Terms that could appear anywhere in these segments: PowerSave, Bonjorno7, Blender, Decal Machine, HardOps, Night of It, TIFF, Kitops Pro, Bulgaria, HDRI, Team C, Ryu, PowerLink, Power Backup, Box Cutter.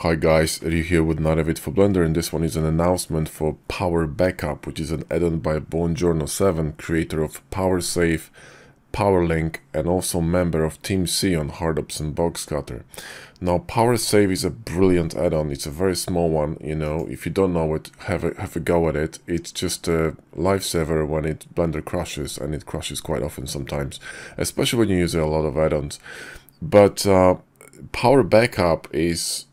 Hi guys, Ryu here with Night of It for Blender, and this one is an announcement for Power Backup, which is an add-on by Bonjorno7, creator of PowerSave, PowerLink, and also member of Team C on HardOps and Box Cutter. Now, PowerSave is a brilliant add-on. It's a very small one, you know. If you don't know it, have a go at it. It's just a lifesaver when Blender crashes, and it crashes quite often sometimes, especially when you use a lot of add-ons. But Power Backup is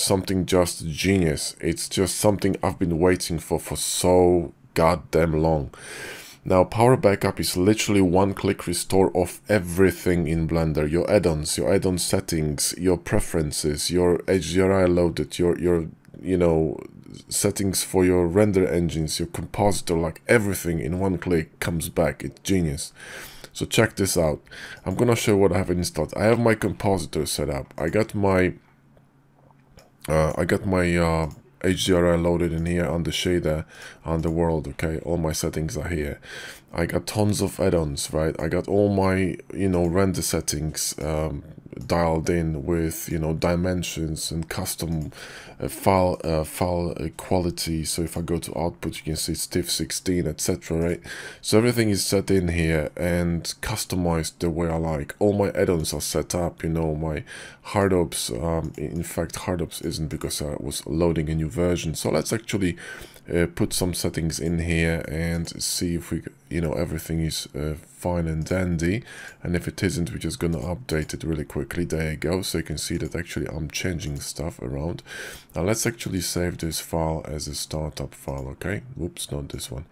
something just genius. It's just something I've been waiting for so goddamn long. Now, Power Backup is literally one-click restore of everything in Blender. Your add-ons, your add-on settings, your preferences, your HDRI loaded, your settings for your render engines, your compositor, like everything in one click comes back. It's genius. So check this out. I'm gonna show what I have installed. I have my compositor set up. I got my HDRI loaded in here on the shader, on the world, okay? All my settings are here. I got tons of add-ons, right? I got all my, render settings dialed in with, dimensions and custom file quality. So if I go to output, you can see it's TIFF 16, etc, right? So everything is set in here and customized the way I like. All my add-ons are set up, my HardOps, in fact, HardOps isn't, because I was loading a new version. So let's actually put some settings in here and see if we, everything is fine and dandy. And if it isn't, we're just gonna update it really quickly. There you go. So you can see that actually I'm changing stuff around. Now let's actually save this file as a startup file. Okay, whoops, not this one.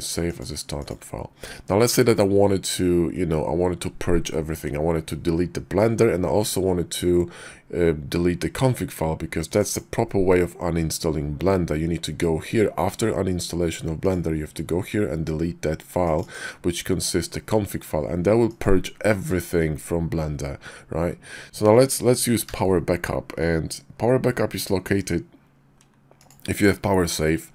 Save as a startup file. Now let's say that I wanted to, I wanted to purge everything. I wanted to delete the Blender, and I also wanted to delete the config file, because that's the proper way of uninstalling Blender. You need to go here after uninstallation of Blender. You have to go here and delete that file, which consists the config file, and that will purge everything from Blender, right? So now let's use Power Backup, and Power Backup is located. If you have PowerSave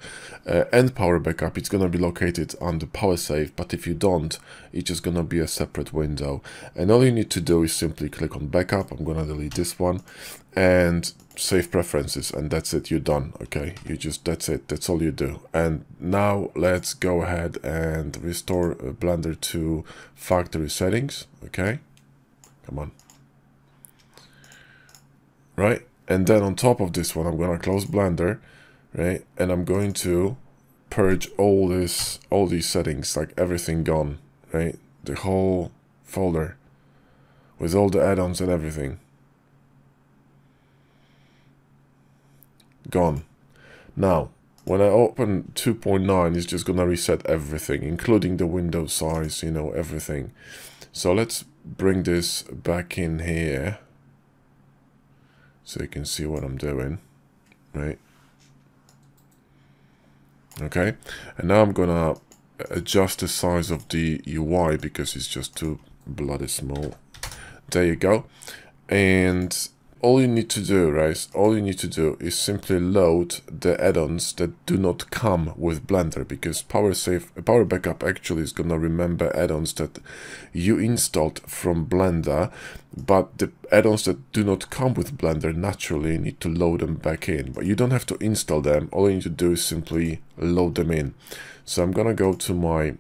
and Power Backup, it's going to be located under PowerSave, but if you don't, it's just going to be a separate window. And all you need to do is simply click on Backup. I'm going to delete this one and save preferences, and that's it. You're done. Okay, you just, that's it. That's all you do. And now let's go ahead and restore Blender to factory settings. Okay, come on. Right, and then on top of this one, I'm going to close Blender. Right, and I'm going to purge all these settings, like everything gone, right? The whole folder with all the add-ons and everything gone. Now, when I open 2.9, it's just gonna reset everything, including the window size, everything. So let's bring this back in here so you can see what I'm doing, right? Okay, and now I'm gonna adjust the size of the UI because it's just too bloody small. There you go. And all you need to do, right? All you need to do is simply load the add-ons that do not come with Blender, because Power Backup actually is gonna remember add-ons that you installed from Blender, but the add-ons that do not come with Blender naturally need to load them back in. But you don't have to install them. All you need to do is simply load them in. So I'm gonna go to my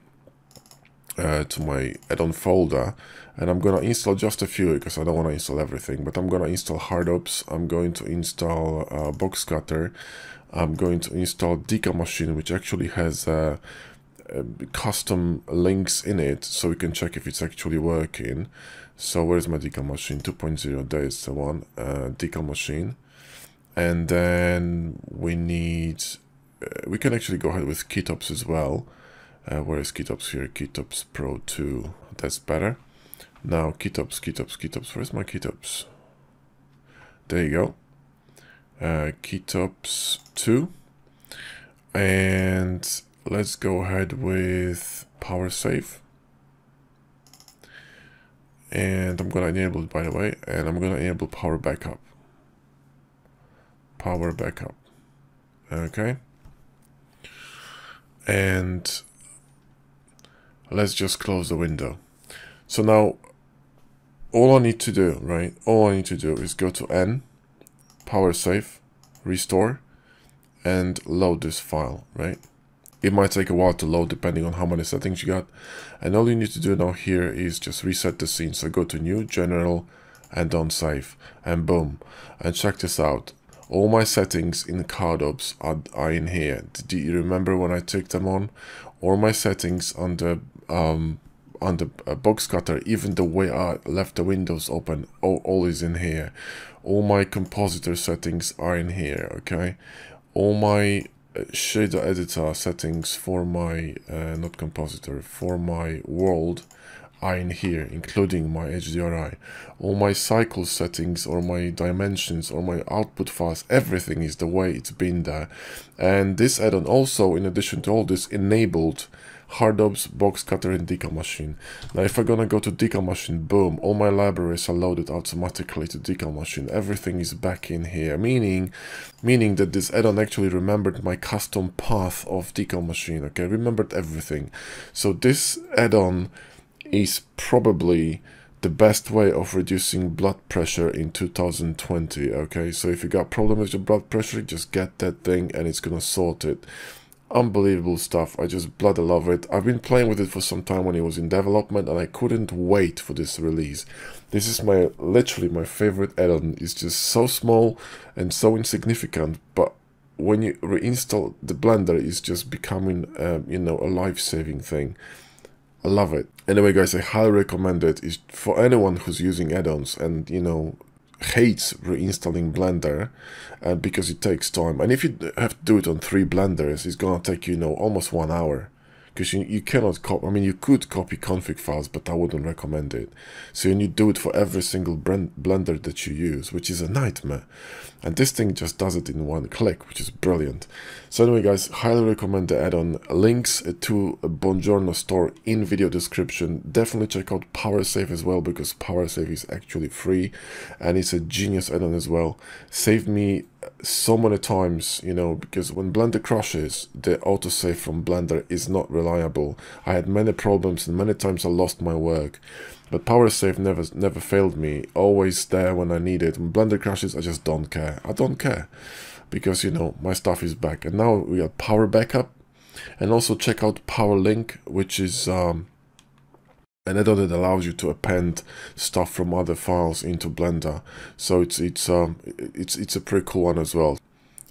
add-on folder, and I'm gonna install just a few because I don't want to install everything. But I'm gonna install HardOps, I'm going to install Box Cutter, I'm going to install Decal Machine, which actually has custom links in it, so we can check if it's actually working. So where's my Decal Machine 2.0? There is the one, Decal Machine. And then we need, we can actually go ahead with Kitops as well. Where is Kitops here? Kitops Pro 2. That's better. Now Kitops. Where's my Kitops? There you go. Kitops 2. And let's go ahead with PowerSave. And I'm going to enable it, by the way. And I'm going to enable Power Backup. Power Backup. Okay. And let's just close the window. So now all I need to do, right? All I need to do is go to N PowerSave, restore, and load this file, right? It might take a while to load depending on how many settings you got. And all you need to do now here is just reset the scene. So go to new, general, and don't save, and boom. And check this out. All my settings in HardOps are in here. Do you remember when I took them on? All my settings on the box cutter, even the way I left the windows open, all is in here. All my compositor settings are in here, okay? All my shader editor settings for my not compositor, for my world are in here, including my HDRI. All my cycle settings or my dimensions or my output files, everything is the way it's been there. And this add-on also, in addition to all this, enabled HardOps, Box Cutter, and Decal Machine. Now if I'm gonna go to Decal Machine, boom, all my libraries are loaded automatically to Decal Machine. Everything is back in here, meaning that this add-on actually remembered my custom path of Decal Machine, okay? Remembered everything. So this add-on is probably the best way of reducing blood pressure in 2020, okay? So if you got problem with your blood pressure, just get that thing and it's gonna sort it. Unbelievable stuff. I just bloody love it. I've been playing with it for some time when it was in development, and I couldn't wait for this release. This is my literally my favorite add-on. It's just so small and so insignificant, but when you reinstall the Blender, it's just becoming you know, a life-saving thing. I love it. Anyway guys, I highly recommend it. It's for anyone who's using add-ons and, you know, hates reinstalling Blender because it takes time, and if you have to do it on 3 Blenders, it's gonna take, you know, almost 1 hour, because you cannot copy. I mean, you could copy config files, but I wouldn't recommend it. So you need to do it for every single Blender that you use, which is a nightmare, and this thing just does it in 1 click, which is brilliant. So anyway guys, highly recommend the add-on. Links to Bonjorno store in video description. Definitely check out PowerSave as well, because PowerSave is actually free and it's a genius add-on as well. Saved me so many times, you know, because when Blender crashes, the autosave from Blender is not reliable. I had many problems and many times I lost my work, but PowerSave never failed me, always there when I need it. When Blender crashes, I just don't care. I don't care, because, you know, my stuff is back. And now we got Power Backup, and also check out PowerLink, which is an add-on that allows you to append stuff from other files into Blender. So it's a pretty cool one as well.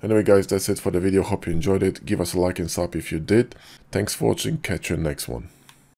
Anyway guys, that's it for the video. Hope you enjoyed it. Give us a like and sub if you did. Thanks for watching. Catch you in the next one.